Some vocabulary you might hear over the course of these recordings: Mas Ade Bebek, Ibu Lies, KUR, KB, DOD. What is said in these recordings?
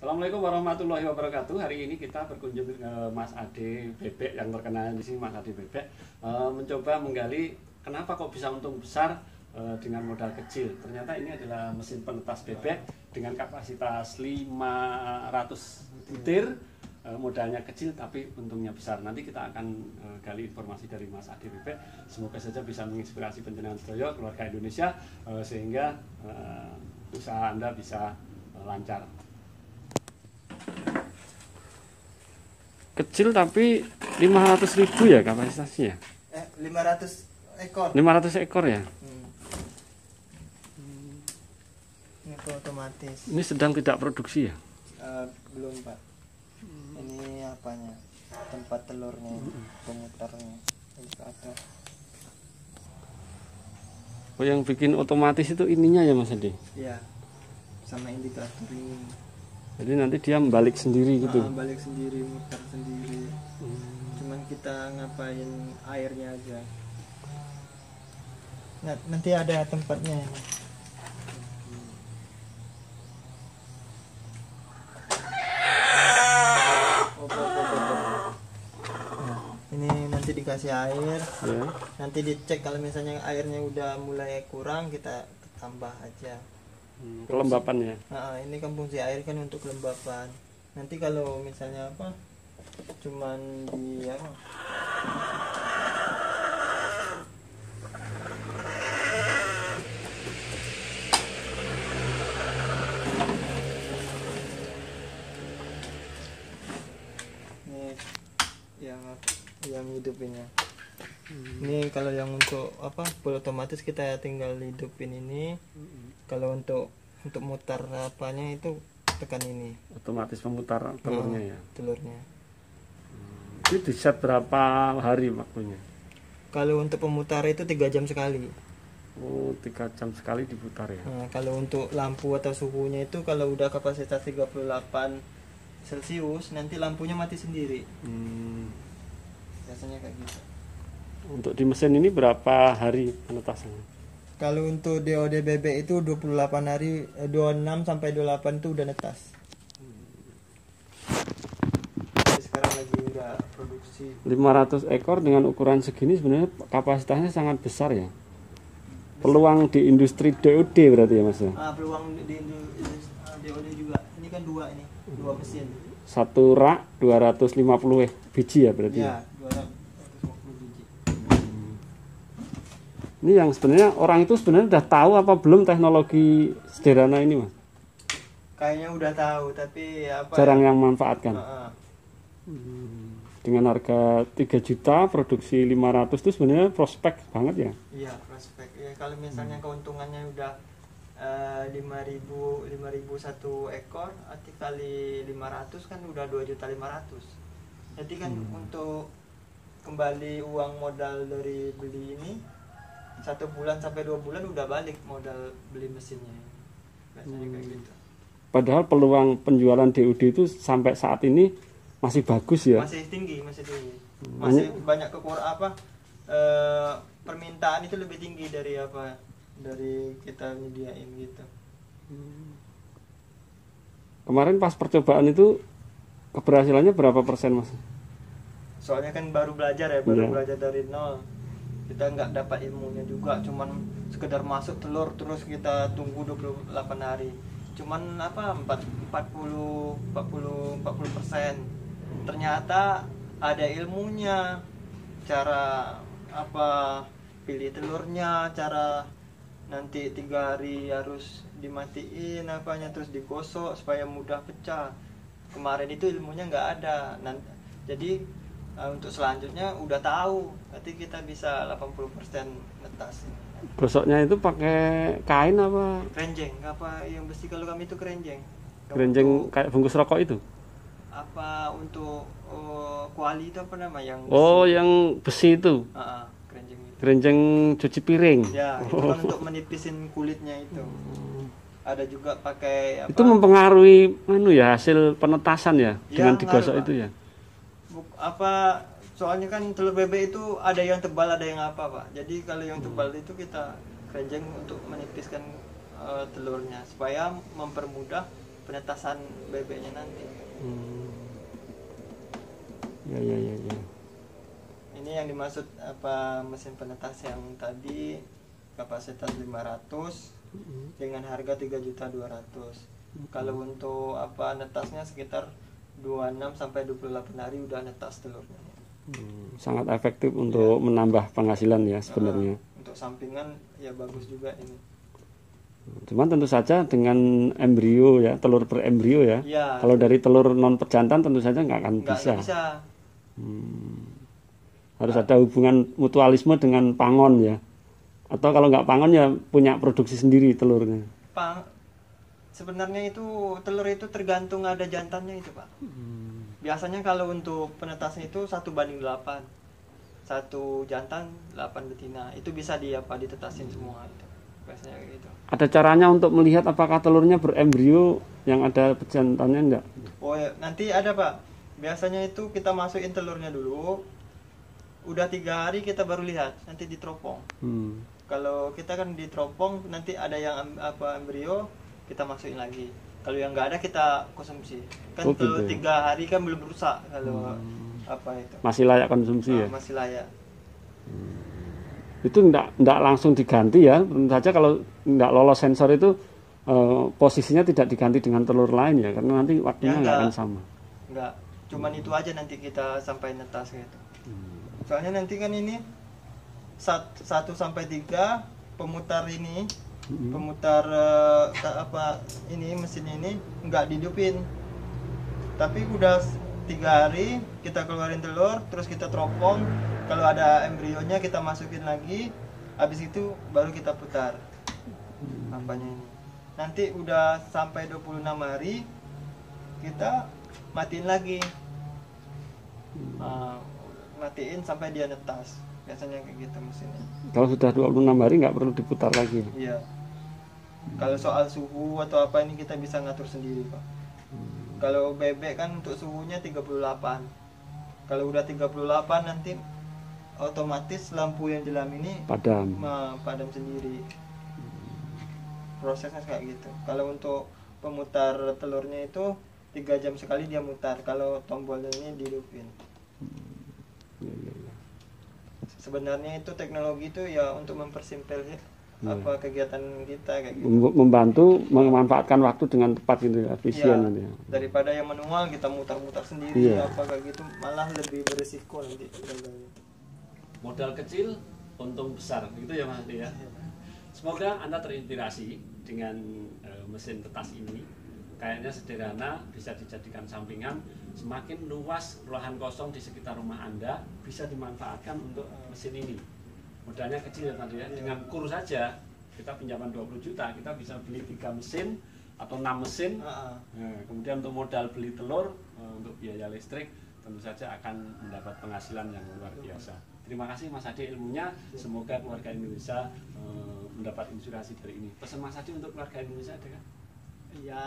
Assalamualaikum warahmatullahi wabarakatuh. Hari ini kita berkunjung ke Mas Ade Bebek yang terkenal di sini, Mas Ade Bebek, mencoba menggali kenapa kok bisa untung besar dengan modal kecil. Ternyata ini adalah mesin penetas bebek dengan kapasitas 500 butir. Modalnya kecil tapi untungnya besar. Nanti kita akan gali informasi dari Mas Ade Bebek. Semoga saja bisa menginspirasi penjenengan sedaya keluarga Indonesia sehingga usaha Anda bisa lancar. Kecil tapi 500.000 ya kapasitasnya. 500 ekor. 500 ekor ya. Ini otomatis. Ini sedang tidak produksi ya? Belum, Pak. Ini apanya, tempat telurnya, pemutarnya itu ada. Oh, yang bikin otomatis itu ininya ya, Mas Ade? Iya, sama indikator ini. Jadi nanti dia balik sendiri gitu? Balik sendiri, mutar sendiri. Cuman kita ngapain airnya aja. Nah, nanti ada tempatnya ya. Dikasih air ya. Nanti dicek kalau misalnya airnya udah mulai kurang, kita tambah aja kelembapannya. Ini kan fungsi air kan untuk kelembapan. Nanti kalau misalnya apa cuman dia yang hidupinnya. Ini kalau yang untuk apa full otomatis kita tinggal hidupin ini. Kalau untuk mutar apanya itu tekan ini. Otomatis memutar telurnya ya. Telurnya. Itu di set berapa hari waktunya? Kalau untuk pemutar itu 3 jam sekali. Oh, 3 jam sekali diputar ya. Kalau untuk lampu atau suhunya itu kalau udah kapasitas 38°C nanti lampunya mati sendiri. Biasanya kayak gitu. Untuk di mesin ini berapa hari penetasannya? Kalau untuk DOD bebek itu 28 hari, 26 sampai 28 itu udah netas. Sekarang lagi udah produksi. 500 ekor dengan ukuran segini sebenarnya kapasitasnya sangat besar ya. Peluang di industri DOD berarti ya, Mas? Peluang di DOD juga. Ini kan dua mesin. Satu rak 250 biji ya berarti. Ya. Ini yang sebenarnya orang itu sebenarnya udah tahu apa belum teknologi sederhana ini, Mas? Kayaknya udah tahu, tapi apa jarang yang memanfaatkan. Dengan harga 3 juta produksi 500 itu sebenarnya prospek banget ya? Iya, prospek. Ya, kalau misalnya keuntungannya udah 5.000 satu ekor, arti kali 500 kan udah 2.500.000. Jadi kan untuk kembali uang modal dari beli ini 1 bulan sampai 2 bulan udah balik modal beli mesinnya. Biasanya kayak gitu. Padahal peluang penjualan DOD itu sampai saat ini masih bagus ya. Masih tinggi. Masih banyak permintaan itu lebih tinggi dari kita nyediain gitu. Kemarin pas percobaan itu keberhasilannya berapa %, Mas? Soalnya kan baru belajar ya, belajar dari nol. Kita nggak dapat ilmunya juga, cuman sekedar masuk telur terus kita tunggu 28 hari. Cuman 40%. Ternyata ada ilmunya, cara pilih telurnya, cara nanti 3 hari harus dimatiin terus digosok supaya mudah pecah. Kemarin itu ilmunya nggak ada. Jadi untuk selanjutnya udah tahu, nanti kita bisa 80% netas. Gosoknya itu pakai kain apa? Kerenjeng, apa yang besi kalau kami itu kerenjeng. Kerenjeng kayak bungkus rokok itu? Apa untuk kuali itu yang besi. Oh, yang besi itu? Kerenjeng itu. Kerenjeng cuci piring? Ya, itu kan untuk menipisin kulitnya itu. Ada juga pakai apa? Itu mempengaruhi hasil penetasan ya, dengan digosok itu ya? Soalnya kan telur bebek itu ada yang tebal ada yang Pak, jadi kalau yang tebal itu kita kerenjeng untuk menipiskan telurnya supaya mempermudah penetasan bebeknya nanti. Ya. Ini yang dimaksud apa, mesin penetas yang tadi kapasitas 500 dengan harga 3.200.000. Kalau untuk apa netasnya sekitar 26 sampai 28 hari udah netas telurnya. Sangat efektif untuk menambah penghasilan ya sebenarnya. Untuk sampingan ya bagus juga ini. Cuman tentu saja dengan embrio ya, telur berembrio ya. Kalau dari telur non pejantan tentu saja nggak akan bisa. Harus ada hubungan mutualisme dengan pangon ya. Atau kalau nggak pangon ya punya produksi sendiri telurnya. Sebenarnya itu telur itu tergantung ada jantannya itu Pak. Biasanya kalau untuk penetasnya itu 1:8, satu jantan 8 betina. Itu bisa di apa ditetasin semua itu. Biasanya gitu. Ada caranya untuk melihat apakah telurnya berembrio yang ada jantannya enggak? Oh ya, nanti ada Pak. Biasanya itu kita masukin telurnya dulu. Udah 3 hari kita baru lihat, nanti diteropong. Kalau kita kan diteropong nanti ada yang apa embrio, kita masukin lagi. Kalau yang nggak ada kita konsumsi. Kan telur 3 hari kan belum rusak kalau apa itu. Masih layak konsumsi ya. Masih layak. Itu nggak langsung diganti ya. Tentu saja kalau nggak lolos sensor itu posisinya tidak diganti dengan telur lain ya, karena nanti waktunya nggak akan sama. Nggak. Cuman itu aja nanti kita sampai netas gitu. Soalnya nanti kan ini 1 sampai 3 pemutar ini. Pemutar mesin ini nggak dihidupin, tapi udah 3 hari kita keluarin telur, terus kita teropong, kalau ada embrionya kita masukin lagi, habis itu baru kita putar apanya ini. Nanti udah sampai 26 hari kita matiin lagi, matiin sampai dia netas, biasanya kayak gitu mesinnya. Kalau sudah 26 hari nggak perlu diputar lagi. Iya. Kalau soal suhu atau apa ini kita bisa ngatur sendiri Pak. Kalau bebek kan untuk suhunya 38. Kalau udah 38 nanti otomatis lampu yang jelam ini padam sendiri. Prosesnya kayak gitu. Kalau untuk pemutar telurnya itu 3 jam sekali dia mutar. Kalau tombolnya ini dihidupin. Sebenarnya itu teknologi itu ya untuk mempersimpel apa kegiatan kita kayak gitu. Membantu memanfaatkan waktu dengan tepat gitu, efisien ya. Daripada yang manual kita mutar-mutar sendiri apa kayak gitu, malah lebih berisiko nanti. Modal kecil untung besar gitu ya Mas Ade ya. Semoga Anda terinspirasi dengan mesin tetas ini. Kayaknya sederhana, bisa dijadikan sampingan. Semakin luas lahan kosong di sekitar rumah Anda bisa dimanfaatkan untuk mesin ini. Modalnya kecil ya Mas Ade ya. Dengan kur saja kita pinjaman 20 juta kita bisa beli 3 mesin atau 6 mesin. Kemudian untuk modal beli telur, untuk biaya listrik tentu saja akan mendapat penghasilan yang luar biasa. Terima kasih Mas Ade ilmunya. Semoga keluarga Indonesia mendapat inspirasi dari ini. Pesan Mas Ade untuk keluarga Indonesia ada kan? Ya,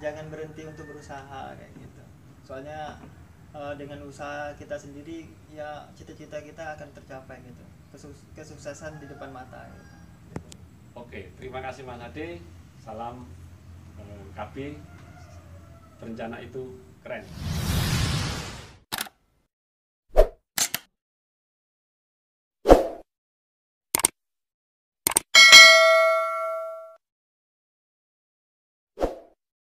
jangan berhenti untuk berusaha kayak gitu. Soalnya dengan usaha kita sendiri ya cita-cita kita akan tercapai gitu. Kesuksesan di depan mata gitu. Oke, terima kasih Mas Ade. Salam KB. Berencana itu keren.